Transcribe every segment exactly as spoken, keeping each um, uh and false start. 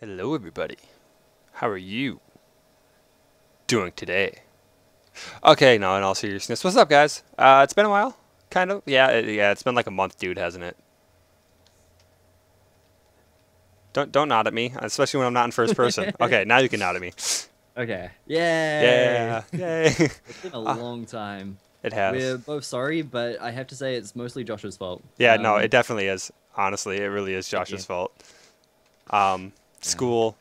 Hello everybody, how are you doing today? Okay, no, in all seriousness, what's up guys? Uh, it's been a while, kind of, yeah, it, yeah, it's been like a month, dude, hasn't it? Don't don't nod at me, especially when I'm not in first person. Okay, now you can nod at me. Okay, yay! Yeah, yay! It's been a uh, long time. It has. We're both sorry, but I have to say it's mostly Josh's fault. Yeah, um, no, it definitely is, honestly, it really is Josh's yeah. fault. Um... School,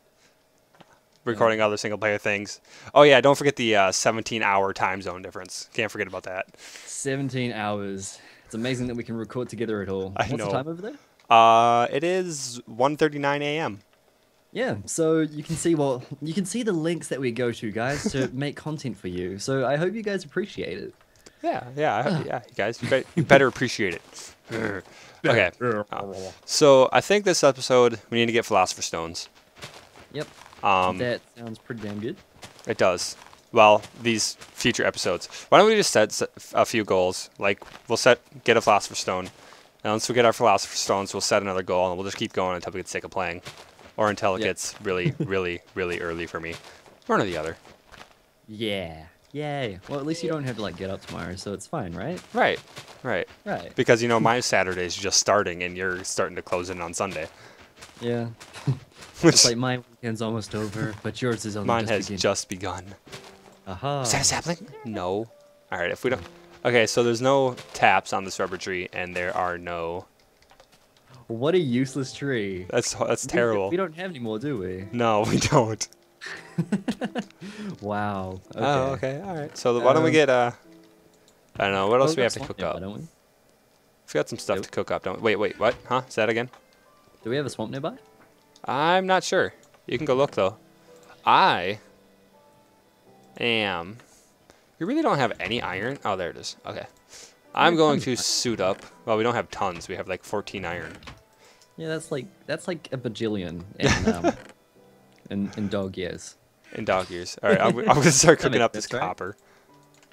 recording other single player things. Oh yeah, don't forget the uh, seventeen hour time zone difference. Can't forget about that. seventeen hours. It's amazing that we can record together at all. I What's know. the time over there? Uh, it is one thirty-nine A M Yeah, so you can see what you can see the links that we go to, guys, to make content for you. So I hope you guys appreciate it. Yeah, yeah, I hope, yeah, you guys, you, be you better appreciate it. Okay, uh, so I think this episode we need to get Philosopher's Stones. Yep. Um, that sounds pretty damn good. It does. Well, these future episodes. Why don't we just set, set a few goals? Like we'll set get a Philosopher's Stone, and once we get our Philosopher's Stones, we'll set another goal, and we'll just keep going until we get sick of playing, or until it yep. gets really, really, really early for me. One or the other. Yeah. Yay. Well, at least you don't have to, like, get up tomorrow, so it's fine, right? Right. Right. Right. Because, you know, my Saturday's just starting, and you're starting to close in on Sunday. Yeah. Which, it's like my weekend's almost over, but yours is only mine just has beginning. just begun. Aha. Uh-huh. Is that a sapling? No. All right, if we don't... Okay, so there's no taps on this rubber tree, and there are no... What a useless tree. That's, that's terrible. We don't have any more, do we? No, we don't. Wow. Okay. Oh, okay. All right. So um, why don't we get uh? I don't know. What else do we have to cook up? Don't we? We've got some stuff do to cook up, don't we? Wait, wait. What? Huh? Is that again? Do we have a swamp nearby? I'm not sure. You can go look though. I am. You really don't have any iron. Oh, there it is. Okay. I'm going to suit up. Well, we don't have tons. We have like fourteen iron. Yeah, that's like that's like a bajillion. And, um, In, in dog years. In dog years. All right, I'm, I'm going to start cooking up this right? copper.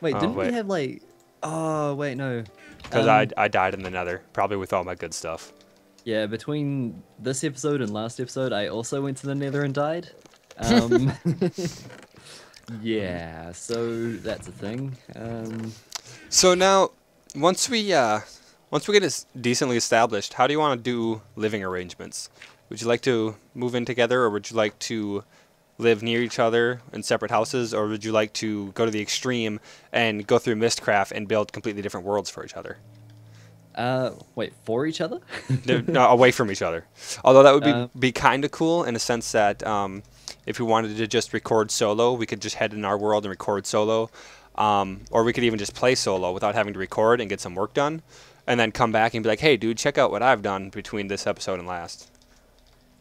Wait, oh, didn't wait. we have like... Oh, wait, no. Because um, I, I died in the nether, probably with all my good stuff. Yeah, between this episode and last episode, I also went to the nether and died. Um, yeah, so that's a thing. Um, so now, once we, uh, once we get it decently established, how do you want to do living arrangements? Would you like to move in together, or would you like to live near each other in separate houses, or would you like to go to the extreme and go through Mystcraft and build completely different worlds for each other? Uh, wait, for each other? no, no, away from each other. Although that would be, uh, be kind of cool in a sense that um, if we wanted to just record solo, we could just head in our world and record solo. Um, or we could even just play solo without having to record and get some work done, and then come back and be like, hey, dude, check out what I've done between this episode and last.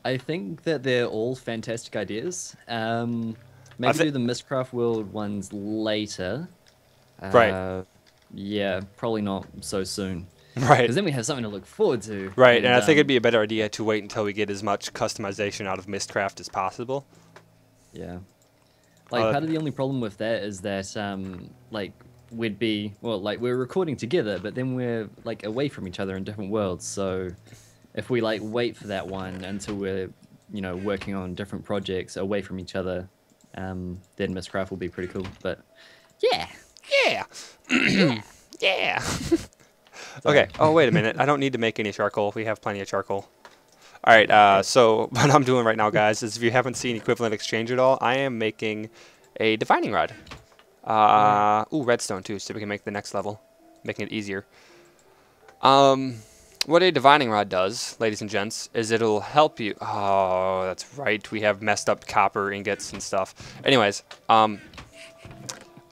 I think that they're all fantastic ideas. Um, maybe do the Mystcraft World ones later. Uh, right. Yeah, probably not so soon. Right. Because then we have something to look forward to. Right, and, and I um, think it'd be a better idea to wait until we get as much customization out of Mystcraft as possible. Yeah. Like, uh, part of the only problem with that is that, um, like, we'd be... Well, like, we're recording together, but then we're, like, away from each other in different worlds, so... If we like wait for that one until we're, you know, working on different projects away from each other, um, then Mystcraft will be pretty cool. But yeah, yeah, yeah. yeah. Okay. Oh wait a minute. I don't need to make any charcoal. We have plenty of charcoal. All right. Uh, so what I'm doing right now, guys, is if you haven't seen Equivalent Exchange at all, I am making a divining rod. Uh, ooh, redstone too, so we can make the next level, making it easier. Um. What a divining rod does, ladies and gents, is it'll help you... Oh, that's right. We have messed up copper ingots and stuff. Anyways, um,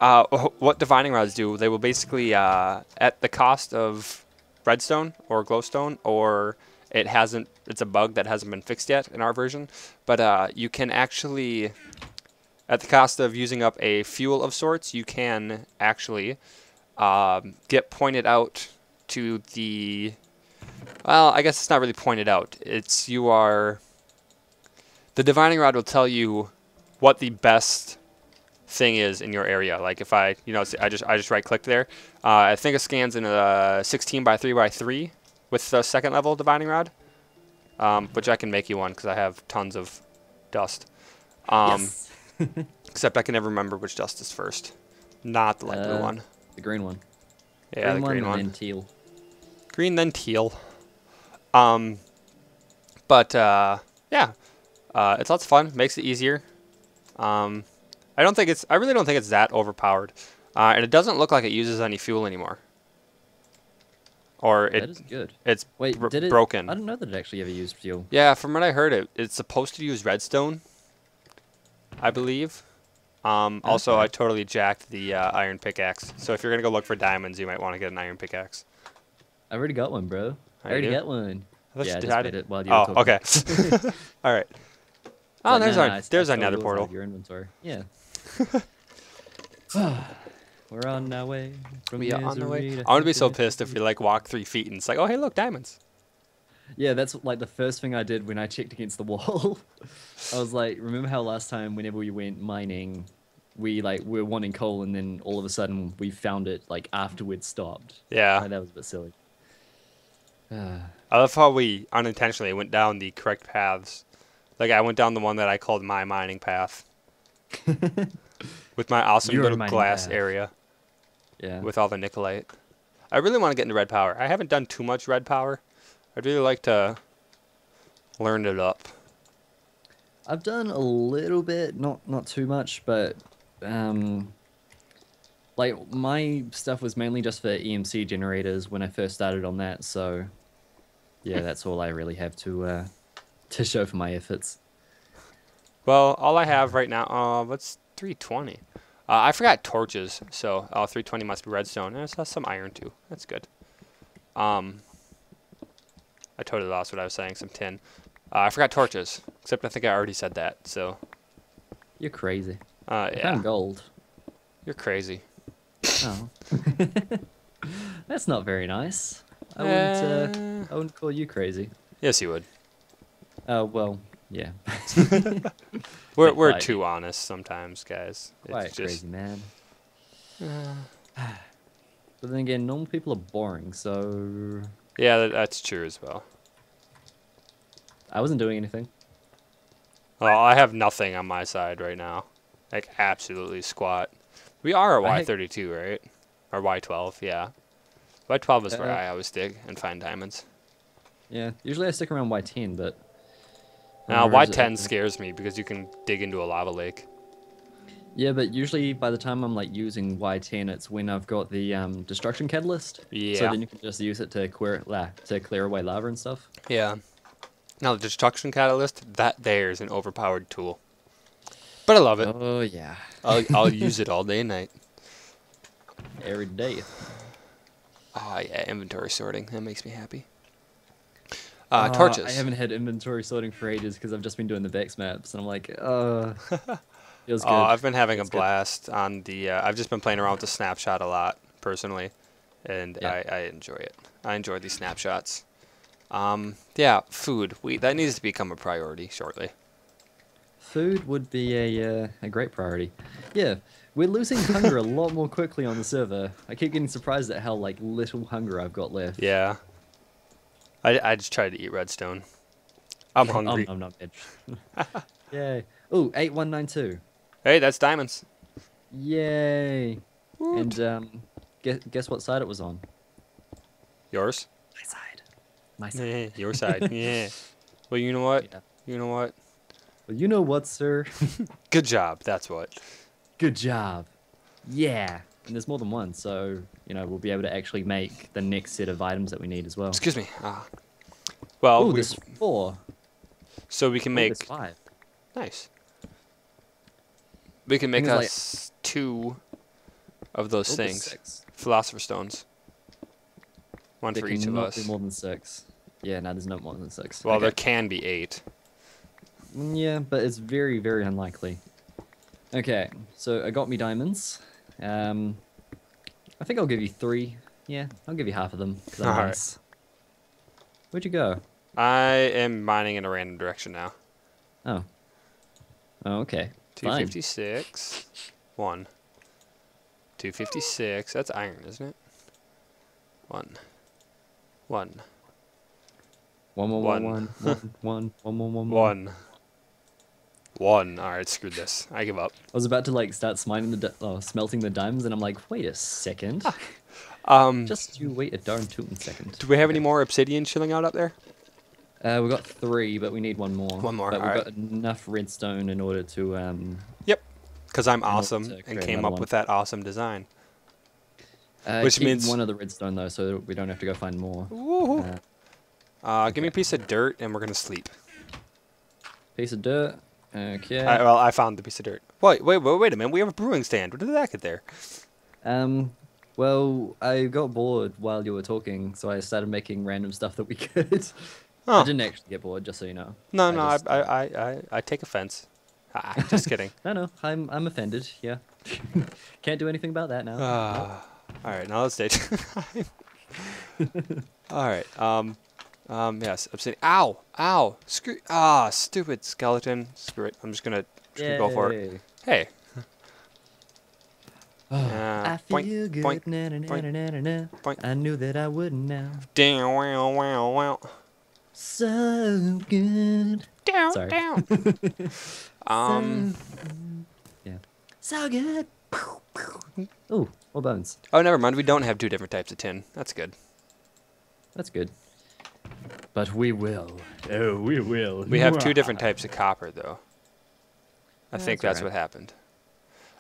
uh, what divining rods do, they will basically, uh, at the cost of redstone or glowstone, or it hasn't... It's a bug that hasn't been fixed yet in our version, but uh, you can actually, at the cost of using up a fuel of sorts, you can actually um, get pointed out to the... Well, I guess it's not really pointed out. It's you are... The divining rod will tell you what the best thing is in your area. Like if I, you know, I just I just right click there. Uh, I think it scans in a sixteen by three by three with the second level divining rod, um, which I can make you one because I have tons of dust. Um, yes. Except I can never remember which dust is first. Not the light uh, blue one. The green one. Yeah, green the green one. one. And then teal. Green, then teal. Um, but, uh, yeah. Uh, it's lots of fun. Makes it easier. Um, I don't think it's... I really don't think it's that overpowered. Uh, and it doesn't look like it uses any fuel anymore. Or it, that is good. It's Wait, br did it, broken. I don't know that it actually ever used fuel. Yeah, from what I heard, it it's supposed to use redstone, I believe. Um, also, okay. I totally jacked the uh, iron pickaxe. So if you're going to go look for diamonds, you might want to get an iron pickaxe. I already got one, bro. I, I already do? got one. I yeah, I just did it while you oh, were talking. okay. All right. Oh, there's nah, our there's our nether portal. Your inventory. Yeah. We're on our way. From we are on our way. I would be so pissed if we like walk three feet and it's like, oh hey, look, diamonds. Yeah, that's like the first thing I did when I checked against the wall. I was like, remember how last time whenever we went mining, we like we were wanting coal and then all of a sudden we found it like after we'd stopped. Yeah. Like, that was a bit silly. Uh, I love how we unintentionally went down the correct paths. Like I went down the one that I called my mining path. With my awesome You're little glass path. area. Yeah. With all the Nikolite. I really want to get into red power. I haven't done too much red power. I'd really like to learn it up. I've done a little bit, not not too much, but um like my stuff was mainly just for E M C generators when I first started on that, so yeah, that's all I really have to uh to show for my efforts. Well, all I have right now, uh, what's three twenty? Uh, I forgot torches, so uh, three twenty must be redstone. And that's some iron too. That's good. Um, I totally lost what I was saying. Some tin. Uh, I forgot torches. Except I think I already said that. So. You're crazy. Uh, yeah. I found gold. You're crazy. Oh. That's not very nice. I wouldn't. Uh, uh, I wouldn't call you crazy. Yes, you would. Uh, well, yeah. we're we're like, too honest sometimes, guys. Quite it's just... crazy, man. Uh, but then again, normal people are boring, so... Yeah, that, that's true as well. I wasn't doing anything. Oh, I have nothing on my side right now. Like, absolutely squat. We are a Y thirty-two, right? Or Y twelve, yeah. Y twelve is uh, where I always dig and find diamonds. Yeah, usually I stick around Y ten, but... Now, Y ten scares me because you can dig into a lava lake. Yeah, but usually by the time I'm like using Y ten, it's when I've got the um, destruction catalyst. Yeah. So then you can just use it to clear la to clear away lava and stuff. Yeah. Now the destruction catalyst, that there is an overpowered tool, but I love it. Oh yeah. I'll I'll use it all day and night. Every day. Ah, oh, yeah, inventory sorting. That makes me happy. Uh, torches. Uh, I haven't had inventory sorting for ages because I've just been doing the VEX maps, and I'm like, uh, feels good. Oh, I've been having feels a blast good. on the. Uh, I've just been playing around with the snapshot a lot personally, and yeah. I, I enjoy it. I enjoy these snapshots. Um, yeah, food. We that needs to become a priority shortly. Food would be a uh, a great priority. Yeah, we're losing hunger a lot more quickly on the server. I keep getting surprised at how like little hunger I've got left. Yeah. I, I just tried to eat redstone. I'm hungry. I'm, I'm not dead. Yay. Ooh, eight one nine two. Hey, that's diamonds. Yay. Whoop. And um, guess, guess what side it was on? Yours? My side. My side. Yeah, your side. Yeah. Well, you know what? Yeah. You know what? Well, you know what, sir? Good job. That's what. Good job. Yeah. And there's more than one, so, you know, we'll be able to actually make the next set of items that we need as well. Excuse me. Ah. Well, Ooh, there's four. So we can oh, make... five. Nice. We can make us like... two of those oh, things. Six. Philosopher's Stones. One there for each of us. There can be more than six. Yeah, no, there's no more than six. Well, okay. There can be eight. Yeah, but it's very, very unlikely. Okay, so I got me diamonds. Um, I think I'll give you three. Yeah, I'll give you half of them. All right. Where'd you go? I am mining in a random direction now. Oh. Oh, okay. two fifty-six. One. two fifty-six. That's iron, isn't it? One. One. One, one, one, one, one, one, one, one, one, one, one. One. one. All right, screwed this. I give up. I was about to like start smiting the uh, smelting the diamonds, and I'm like, wait a second. um, Just you wait a darn tootin' second. Do we have okay. any more obsidian chilling out up there? Uh, we got three, but we need one more. One more. But we've right. got enough redstone in order to. Um, yep, because I'm awesome and came up one. with that awesome design. Uh, Which means one of the redstone though, so we don't have to go find more. Woohoo! Uh, uh, give okay. me a piece of dirt, and we're gonna sleep. Piece of dirt. Okay. All right, well, I found the piece of dirt. Wait, wait, wait, wait a minute. We have a brewing stand. Where did that get there? Um. Well, I got bored while you were talking, so I started making random stuff that we could. Huh. I didn't actually get bored, just so you know. No, I no, just, I, I, I, I take offense. Ah, just kidding. No, no, I'm, I'm offended. Yeah, can't do anything about that now. Uh, no. All right, now let's date. All right. Um, um, yes. Obsidian. Ow, ow. Screw. Ah, stupid skeleton. Screw it. I'm just gonna go for it. Hey. Oh, uh, I feel boink, good. Boink, na, na, na, na, na, na. Boink. I knew that I wouldn't now. Damn! Wow! Wow! Wow! So good. Down, Sorry. down. um. Yeah. So good. Oh, more bones. Oh, never mind. We don't have two different types of tin. That's good. That's good. But we will. Oh, we will. We have two different types of copper, though. I that's think that's right. what happened.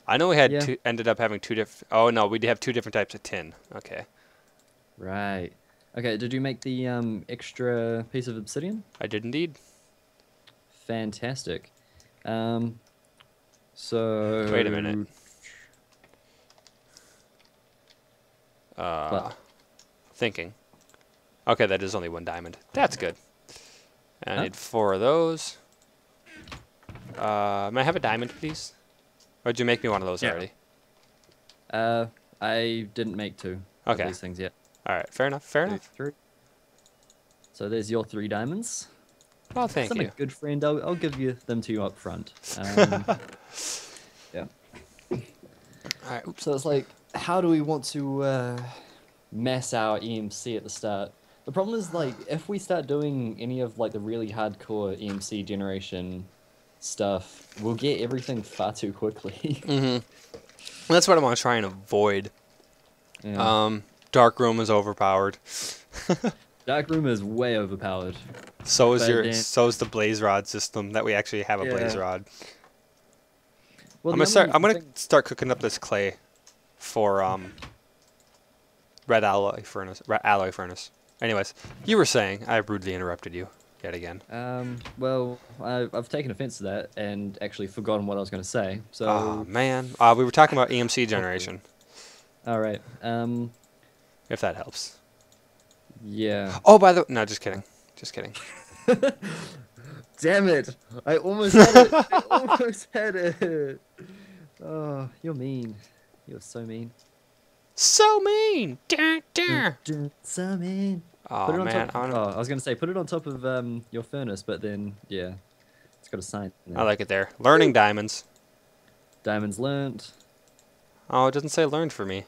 I know we had yeah. two, ended up having two different. Oh no, we have two different types of tin. Okay. Right. Okay, did you make the um, extra piece of obsidian? I did indeed. Fantastic. Um, so... Wait a minute. Uh, what? Thinking. Okay, that is only one diamond. That's good. I huh? need four of those. Uh, may I have a diamond, please? Or did you make me one of those yeah. already? Uh, I didn't make two okay. of these things yet. All right, fair enough, fair enough. Three. So there's your three diamonds. Oh, thank That's you. I'm a good friend. I'll, I'll give you them to you up front. Um, yeah. All right. So it's like, how do we want to uh, mess our E M C at the start? The problem is, like, if we start doing any of, like, the really hardcore E M C generation stuff, we'll get everything far too quickly. mm-hmm. That's what I want to try and avoid. Yeah. Um... Dark Room is overpowered. Dark Room is way overpowered. So is but your. Then, so is the blaze rod system that we actually have a yeah. blaze rod. Well, I'm gonna start. I'm gonna start cooking up this clay, for um. Red alloy furnace. Red alloy furnace. Anyways, you were saying I rudely interrupted you yet again. Um. Well, I, I've taken offense to that and actually forgotten what I was gonna say. So. Oh man. Uh, we were talking about E M C generation. All right. Um. If that helps. Yeah. Oh, by the no, just kidding. Just kidding. Damn it. I almost had it. I almost had it. Oh, you're mean. You're so mean. So mean. Da, da. So mean. Oh, put it on man. Top of, I, oh, I was going to say, put it on top of um, your furnace, but then, yeah. It's got a sign. There. I like it there. Learning Ooh. diamonds. Diamonds learned. Oh, it doesn't say learned for me.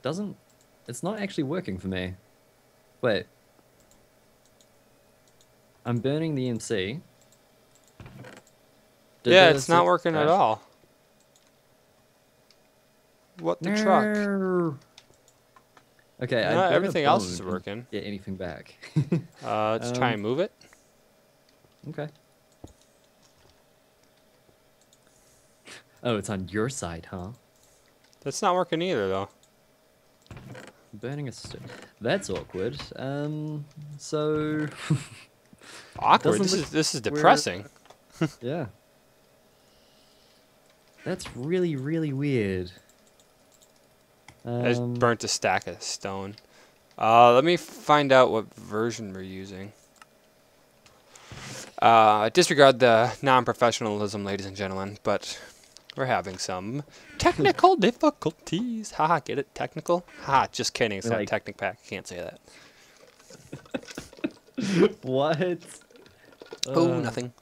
Doesn't it's not actually working for me. Wait. I'm burning the E M C. Did yeah, it's not working crash? at all. What the no. truck? Okay, no, I everything else is working. Get anything back. uh, let's um, try and move it. Okay. Oh, it's on your side, huh? That's not working either, though. Burning a stick. That's awkward. Um, so awkward. This is this is depressing. yeah. That's really really weird. Um, I just burnt a stack of stone. Uh, let me find out what version we're using. Uh, disregard the non-professionalism, ladies and gentlemen, but. We're having some technical difficulties. Haha, ha, get it? Technical? Ha, just kidding. It's not like... Technic Pack. Can't say that. What? Oh, uh, nothing.